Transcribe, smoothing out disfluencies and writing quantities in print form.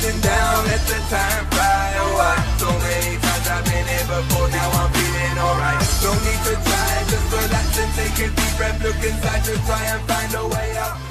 feeling down, let the time fly away. So many times I've been here before, now I'm feeling alright. No need to try, just relax and take a deep breath. Look inside to try and find a way out.